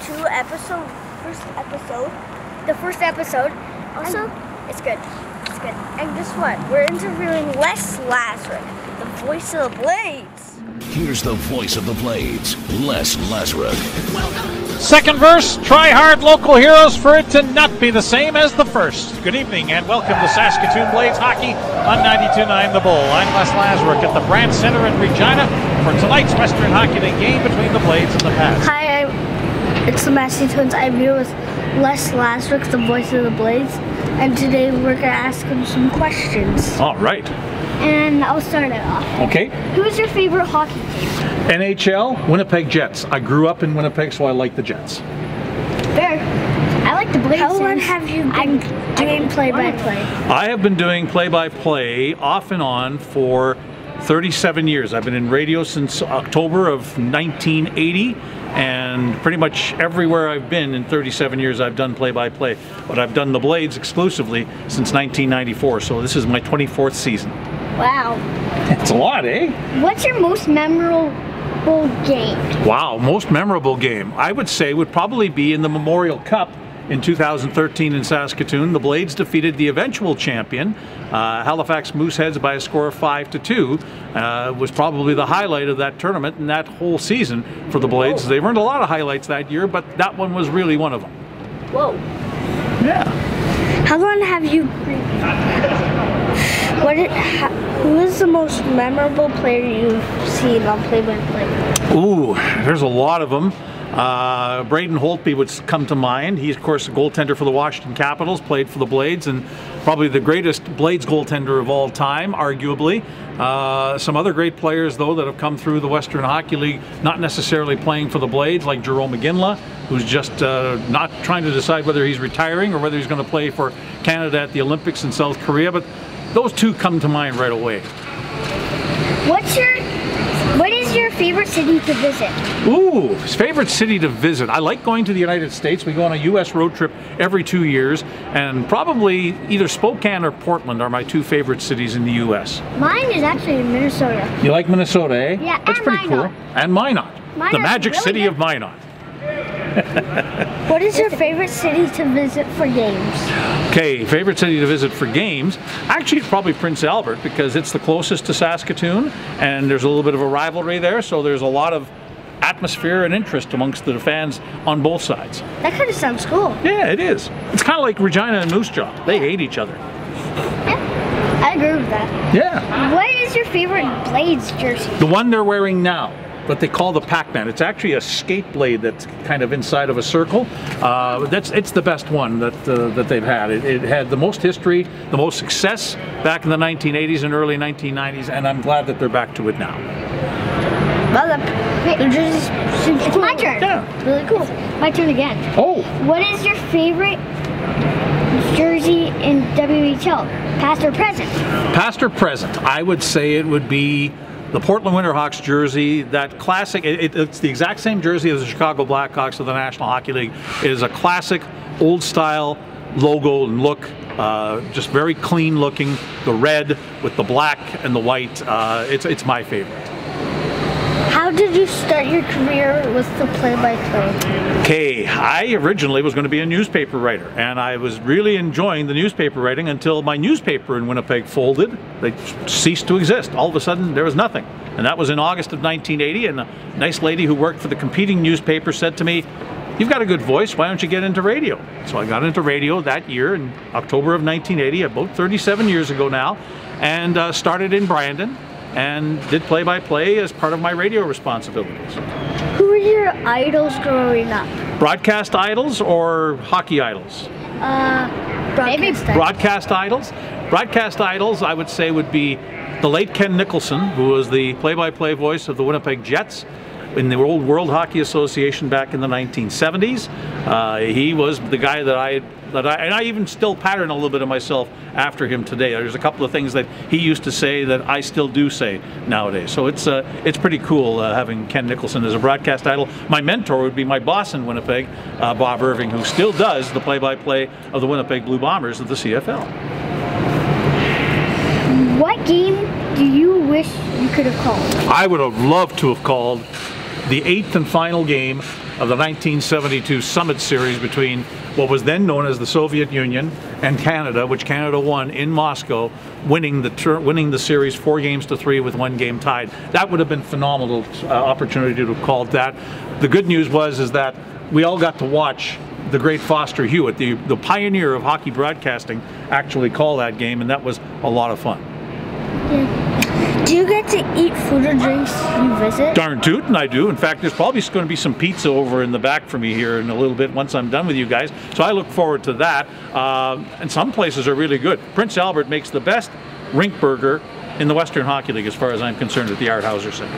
first episode. The first episode. Also, it's good. It's good. And guess what? We're interviewing Les Lazaruk, the voice of the Blades. Here's the voice of the Blades, Les Lazaruk. Welcome. Second verse, try hard local heroes for it to not be the same as the first. Good evening and welcome to Saskatoon Blades Hockey on 92.9 The Bull. I'm Les Lazaruk at the Brandt Center in Regina for tonight's Western Hockey League game between the Blades and the Pats. Hi, it's the Massey Twins. I'm here with Les Lazaruk, the voice of the Blades, and today we're going to ask him some questions. All right. And I'll start it off. Okay. Who's your favorite hockey team? NHL, Winnipeg Jets. I grew up in Winnipeg, so I like the Jets. Fair. I like the Blazers. How long have you been doing play-by-play? I have been doing play-by-play off and on for 37 years. I've been in radio since October of 1980, and pretty much everywhere I've been in 37 years I've done play-by-play. But I've done the Blades exclusively since 1994, so this is my 24th season. Wow. That's a lot, eh? What's your most memorable game? Wow, most memorable game. I would say would probably be in the Memorial Cup in 2013 in Saskatoon. The Blades defeated the eventual champion, Halifax Mooseheads, by a score of 5-2. Was probably the highlight of that tournament and that whole season for the Blades. Whoa. They earned a lot of highlights that year, but that one was really one of them. Whoa. Yeah. How long have you... Who is the most memorable player you've seen on play-by-play? Ooh, there's a lot of them. Braden Holtby would come to mind. He's, of course, a goaltender for the Washington Capitals, played for the Blades, and probably the greatest Blades goaltender of all time, arguably. Some other great players, though, that have come through the Western Hockey League, not necessarily playing for the Blades, like Jarome Iginla, who's just not trying to decide whether he's retiring or whether he's going to play for Canada at the Olympics in South Korea, but those two come to mind right away. What is your favorite city to visit? Ooh, favorite city to visit. I like going to the United States. We go on a U.S. road trip every 2 years, and probably either Spokane or Portland are my two favorite cities in the U.S. Mine is actually Minnesota. You like Minnesota, eh? Yeah, that's pretty cool. And Minot. The magic city of Minot. What is your favorite city to visit for games? Okay, favorite city to visit for games? Actually, it's probably Prince Albert because it's the closest to Saskatoon and there's a little bit of a rivalry there, so there's a lot of atmosphere and interest amongst the fans on both sides. That kind of sounds cool. Yeah, it is. It's kind of like Regina and Moose Jaw. They hate each other. Yeah, I agree with that. Yeah. What is your favorite Blades jersey? The one they're wearing now. What they call the Pac-Man. It's actually a skate blade that's kind of inside of a circle. It's the best one that they've had. It had the most history, the most success back in the 1980s and early 1990s, and I'm glad that they're back to it now. Well, it's my turn. Yeah. Really cool. My turn again. Oh. What is your favorite jersey in WHL? Past or present? Past or present. I would say it would be the Portland Winterhawks jersey, that classic, it's the exact same jersey as the Chicago Blackhawks of the National Hockey League. It is a classic, old-style logo and look, just very clean looking. The red with the black and the white, it's my favorite. How did you start your career with the play-by-play? Okay, I originally was going to be a newspaper writer, and I was really enjoying the newspaper writing until my newspaper in Winnipeg folded. They ceased to exist. All of a sudden, there was nothing. And that was in August of 1980, and a nice lady who worked for the competing newspaper said to me, "You've got a good voice, why don't you get into radio?" So I got into radio that year in October of 1980, about 37 years ago now, and started in Brandon, and did play-by-play as part of my radio responsibilities. Who were your idols growing up? Broadcast idols or hockey idols? Broadcast idols. Broadcast idols, I would say, would be the late Ken Nicholson, who was the play-by-play voice of the Winnipeg Jets in the World Hockey Association back in the 1970s. He was the guy that I even still pattern a little bit of myself after him today. There's a couple of things that he used to say that I still do say nowadays. So it's pretty cool having Ken Nicholson as a broadcast idol. My mentor would be my boss in Winnipeg, Bob Irving, who still does the play-by-play of the Winnipeg Blue Bombers of the CFL. What game do you wish you could have called? I would have loved to have called the eighth and final game of the 1972 Summit Series between what was then known as the Soviet Union and Canada, which Canada won in Moscow, winning the series 4-3 with one game tied. That would have been a phenomenal opportunity to have called that. The good news is that we all got to watch the great Foster Hewitt, the pioneer of hockey broadcasting, actually call that game, and that was a lot of fun. Yeah. Do you get to eat food or drinks you visit? Darn tootin' I do. In fact, there's probably going to be some pizza over in the back for me here in a little bit once I'm done with you guys, so I look forward to that. And some places are really good. Prince Albert makes the best rink burger in the Western Hockey League, as far as I'm concerned, at the Arthauser Center.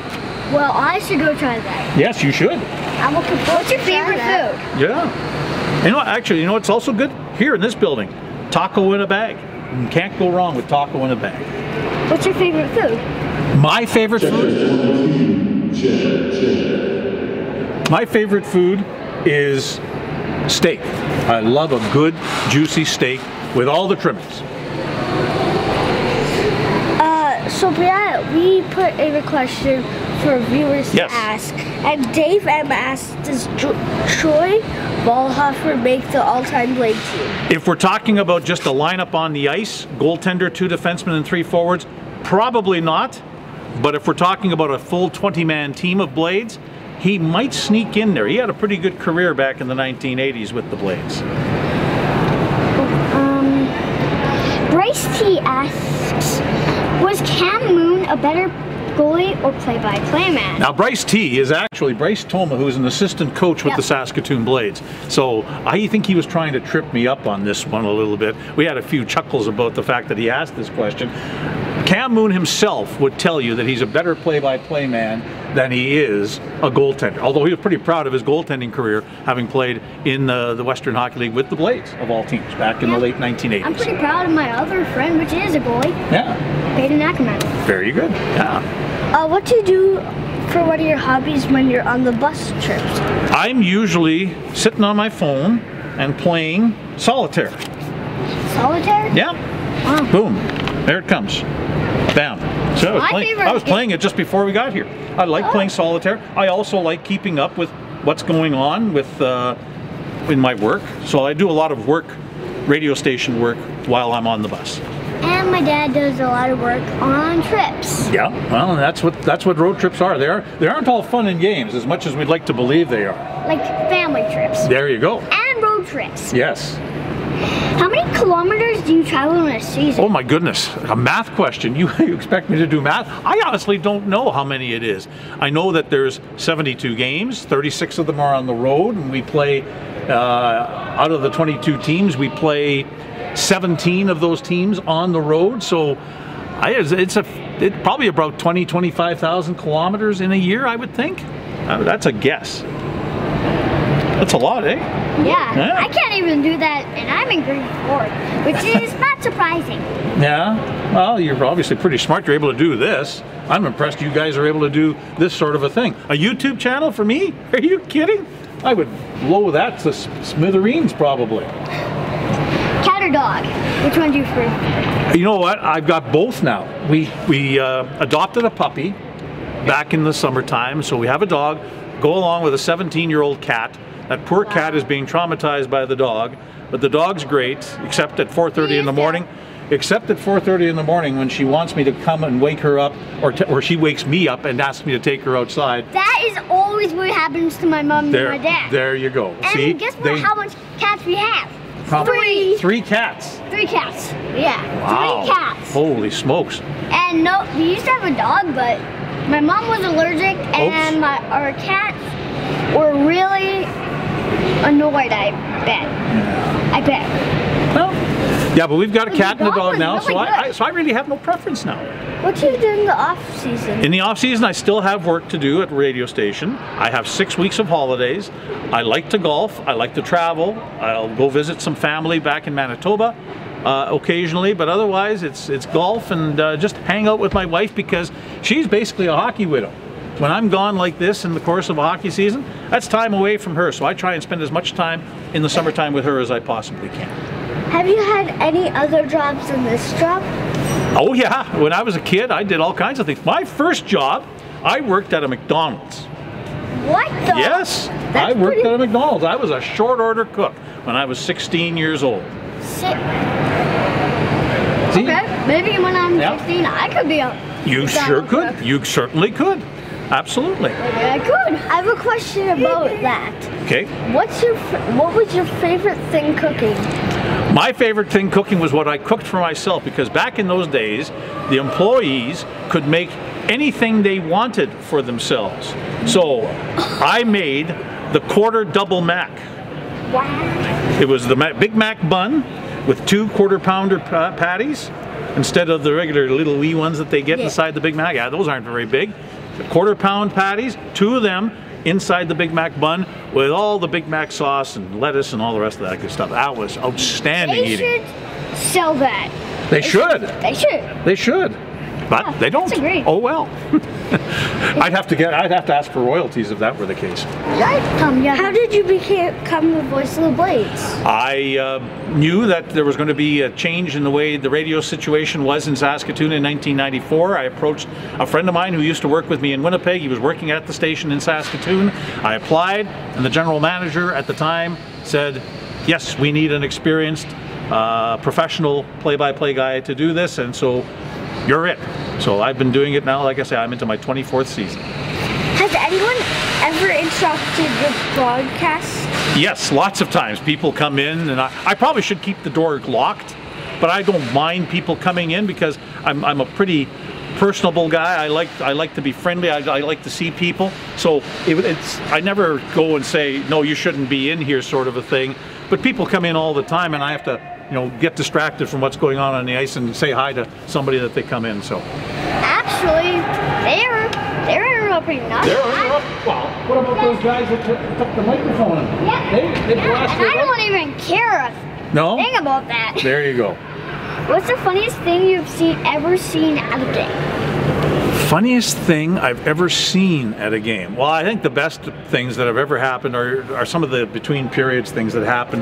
Well, I should go try that. Yes, you should. I'm looking forward. What's your favorite food? Yeah. You know, actually, you know what's also good? Here in this building, taco in a bag. You can't go wrong with taco in a bag. What's your favorite food? My favorite food? My favorite food is steak. I love a good, juicy steak with all the trimmings. So we put in a question for viewers to ask, and Dave M asked, does Troy Ballhofer make the all-time Blade team? If we're talking about just a lineup on the ice, goaltender, two defensemen and three forwards, probably not. But if we're talking about a full 20-man team of Blades, he might sneak in there. He had a pretty good career back in the 1980s with the Blades. Bryce T asks, was Cam Moon a better goalie or play-by-play man? Now Bryce T is actually Bryce Toma, who is an assistant coach with the Saskatoon Blades. So I think he was trying to trip me up on this one a little bit. We had a few chuckles about the fact that he asked this question. Cam Moon himself would tell you that he's a better play-by-play man than he is a goaltender, although he was pretty proud of his goaltending career, having played in the Western Hockey League with the Blades, of all teams, back in the late 1980s. I'm pretty proud of my other friend, which is a goalie. Yeah. Braden Holtby. Very good, yeah. What do you do for one of your hobbies when you're on the bus trips? I'm usually sitting on my phone and playing solitaire. Solitaire? Yeah. Oh. Boom. There it comes. Bam. So I was playing it just before we got here. I like playing solitaire. I also like keeping up with what's going on with in my work. So I do a lot of work, radio station work, while I'm on the bus. And my dad does a lot of work on trips. Yeah, well, that's what road trips are. They aren't all fun and games as much as we'd like to believe they are. Like family trips. There you go. And road trips. Yes. How many kilometers do you travel in a season? Oh my goodness, a math question. You expect me to do math? I honestly don't know how many it is. I know that there's 72 games, 36 of them are on the road, and we play, out of the 22 teams, we play 17 of those teams on the road. So it's probably about 20,000, 25,000 kilometers in a year, I would think. That's a guess. That's a lot, eh? Yeah. I can't even do that, and I'm in grade 4, which is not surprising. Yeah? Well, you're obviously pretty smart. You're able to do this. I'm impressed you guys are able to do this sort of a thing. A YouTube channel for me? Are you kidding? I would blow that to smithereens, probably. Cat or dog? Which one do you prefer? You know what? I've got both now. We adopted a puppy back in the summertime, so we have a dog. Go along with a 17-year-old cat. That poor cat is being traumatized by the dog, but the dog's great, except at 4:30 in the morning. Except at 4:30 in the morning when she wants me to come and wake her up, or she wakes me up and asks me to take her outside. That is always what happens to my mom and my dad. There you go. And see, guess what? How much cats we have? Probably three cats. Three cats. Yeah. Wow. Three cats. Holy smokes. And no, we used to have a dog, but my mom was allergic, and our cats were really annoyed, I bet. I bet. Well, yeah, but we've got a cat and a dog now, really so I really have no preference now. What do you do in the off season? In the off season, I still have work to do at the radio station. I have 6 weeks of holidays. I like to golf. I like to travel. I'll go visit some family back in Manitoba occasionally, but otherwise it's golf and just hang out with my wife, because she's basically a hockey widow. When I'm gone like this in the course of a hockey season, that's time away from her, so I try and spend as much time in the summertime with her as I possibly can. Have you had any other jobs than this job? Oh yeah, when I was a kid I did all kinds of things. My first job, I worked at a McDonald's. What the? Yes. I worked at a McDonald's. I was a short order cook when I was 16 years old. Sick. See? Okay, maybe when I'm 16, I could be a cook. You certainly could. Absolutely. Yeah, I could. I have a question about that. Okay. What was your favorite thing cooking? My favorite thing cooking was what I cooked for myself, because back in those days, the employees could make anything they wanted for themselves. So I made the quarter double mac. Wow. It was the Big Mac bun with 2 quarter-pounder patties instead of the regular little wee ones that they get inside the Big Mac. Yeah, those aren't very big. Quarter-pound patties, 2 of them inside the Big Mac bun with all the Big Mac sauce and lettuce and all the rest of that good stuff. That was outstanding eating. They should sell that. They should. They should. They should. But they don't. That's great. Oh well. I'd have to ask for royalties if that were the case. How did you become the voice of the Blades? I knew that there was going to be a change in the way the radio situation was in Saskatoon in 1994. I approached a friend of mine who used to work with me in Winnipeg. He was working at the station in Saskatoon. I applied, and the general manager at the time said, yes, we need an experienced professional play-by-play guy to do this, and so you're it. So I've been doing it now, like I say, I'm into my 24th season. Has anyone ever interrupted your broadcast? Yes, lots of times. People come in, and I probably should keep the door locked, but I don't mind people coming in because I'm a pretty personable guy. I like to be friendly. I like to see people. So I never go and say, no, you shouldn't be in here, sort of a thing. But people come in all the time, and I have to, you know, get distracted from what's going on the ice and say hi to somebody that they come in. So actually, they're interrupting us. Well, what about those guys that took the microphone? They blasted. And I don't even care a thing about that. There you go. What's the funniest thing you've ever seen at a game? Funniest thing I've ever seen at a game. Well, I think the best things that have ever happened are some of the between periods things that happen.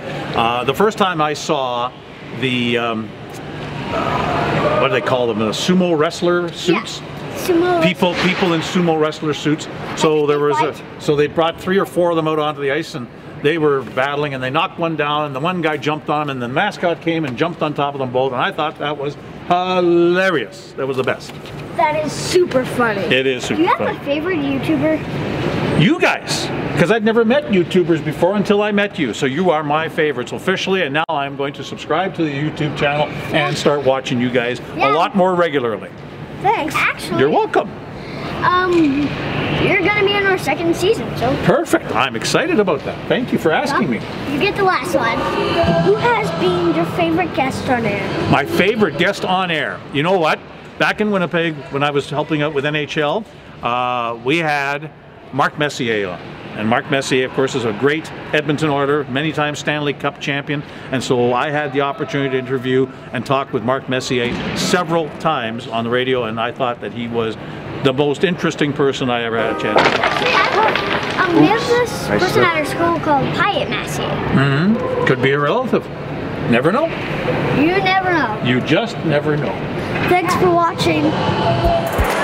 The first time I saw the what do they call them? The sumo wrestler suits. Yeah. People in sumo wrestler suits. So there was so they brought 3 or 4 of them out onto the ice, and they were battling, and they knocked one down, and the one guy jumped on, and the mascot came and jumped on top of them both, and I thought that was hilarious. That was the best. That is super funny. It is super funny. Do you have a favorite YouTuber? You guys, because I'd never met YouTubers before until I met you, so you are my favorites officially, and now I'm going to subscribe to the YouTube channel and start watching you guys a lot more regularly. Thanks. Actually, you're welcome. You're gonna be in our 2nd season, so. Perfect, I'm excited about that. Thank you for asking me. You get the last one. Who has been your favorite guest on air? My favorite guest on air? You know what? Back in Winnipeg, when I was helping out with NHL, we had Mark Messier on. And Mark Messier, of course, is a great Edmonton Oiler, many times Stanley Cup champion. And so I had the opportunity to interview and talk with Mark Messier several times on the radio, and I thought that he was the most interesting person I ever had a chance to talk to. We have this person at our school called Piet Massey. Mm-hmm. Could be a relative. Never know. You never know. You just never know. Thanks for watching.